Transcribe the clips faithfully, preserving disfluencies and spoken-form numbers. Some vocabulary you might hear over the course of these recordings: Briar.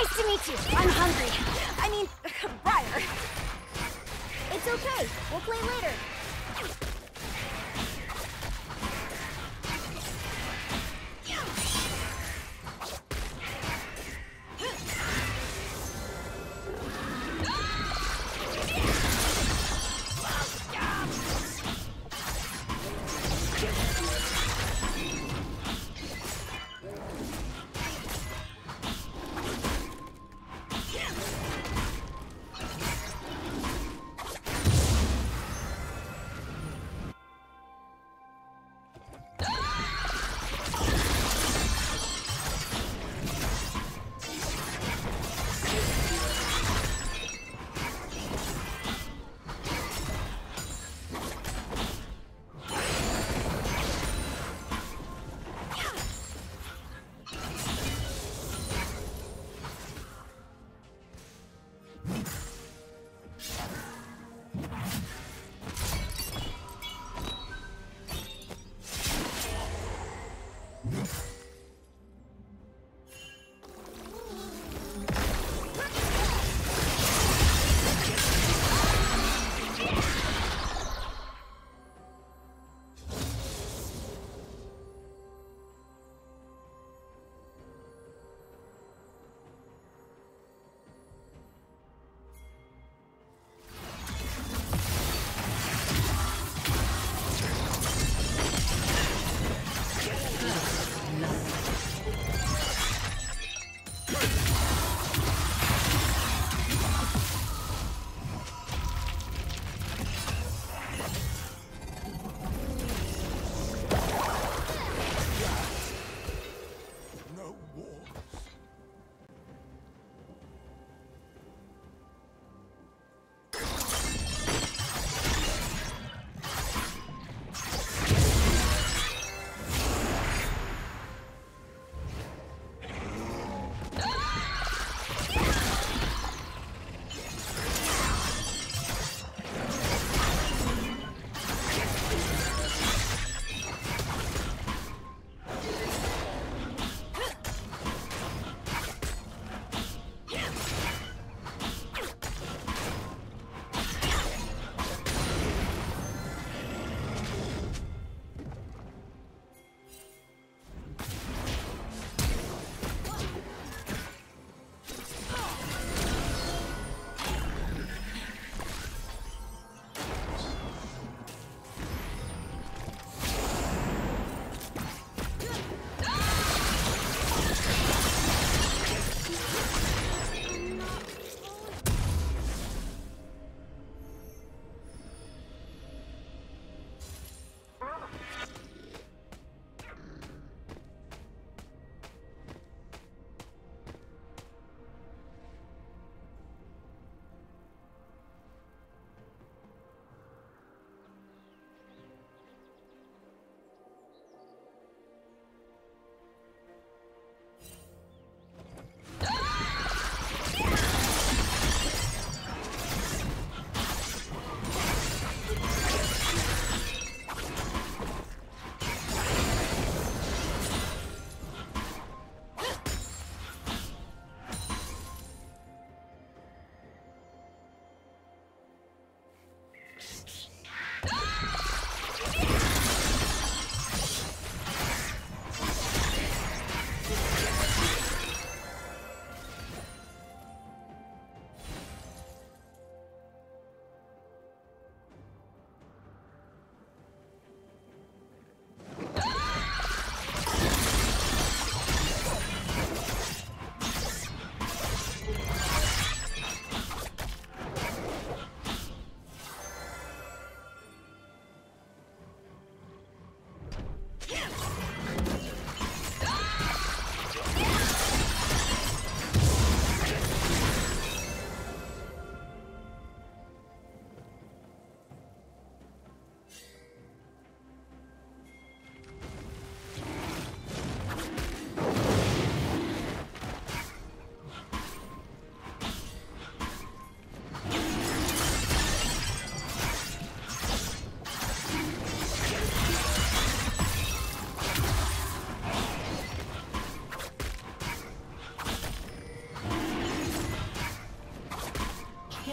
Nice to meet you. I'm hungry. I mean, Briar. It's okay. We'll play later.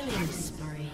Killing spree.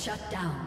Shut down.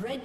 Red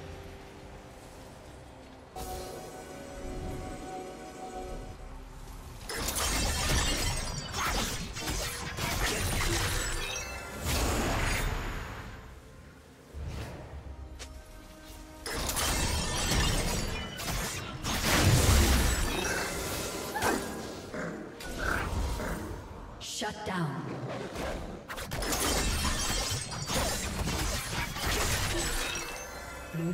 Shut down. Blue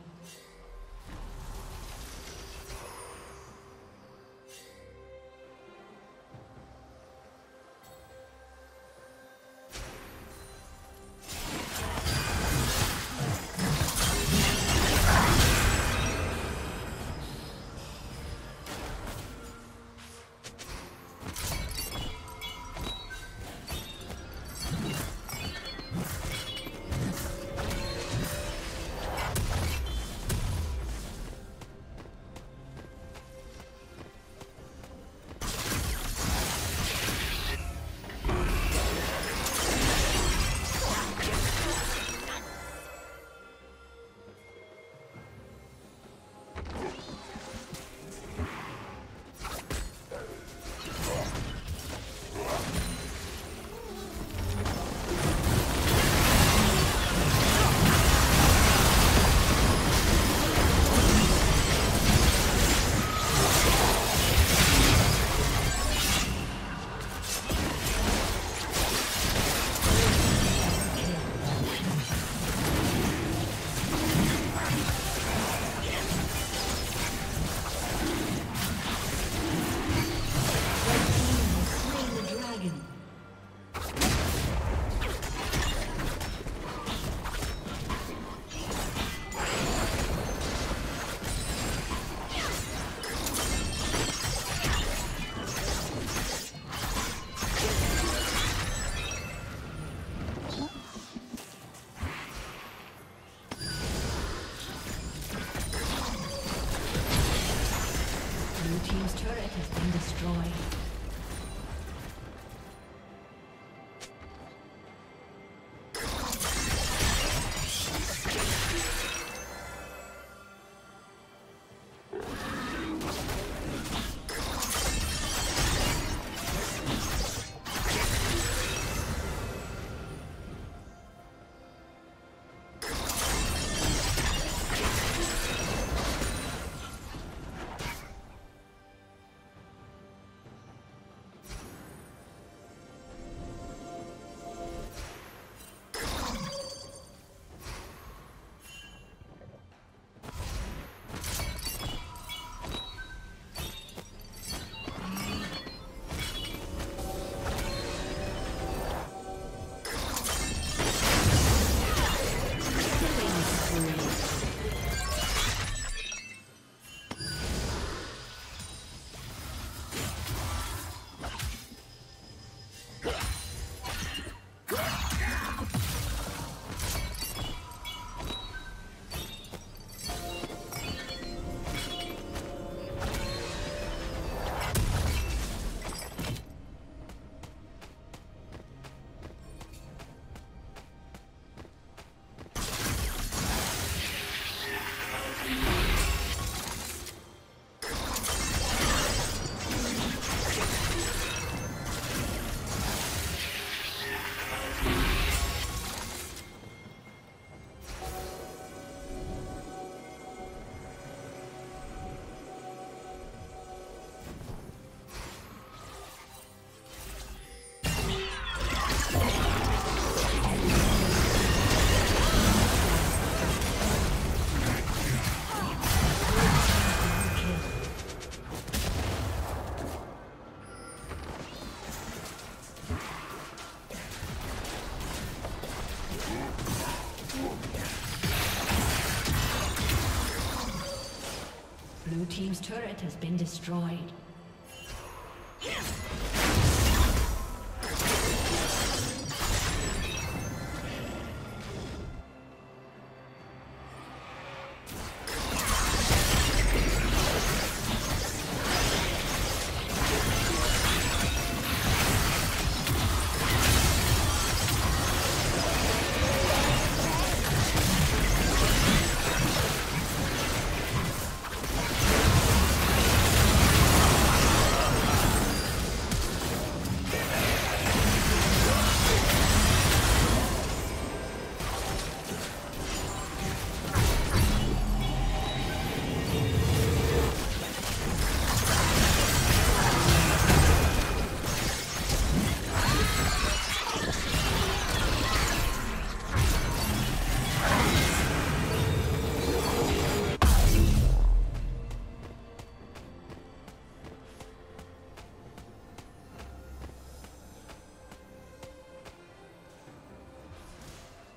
Blue team's turret has been destroyed.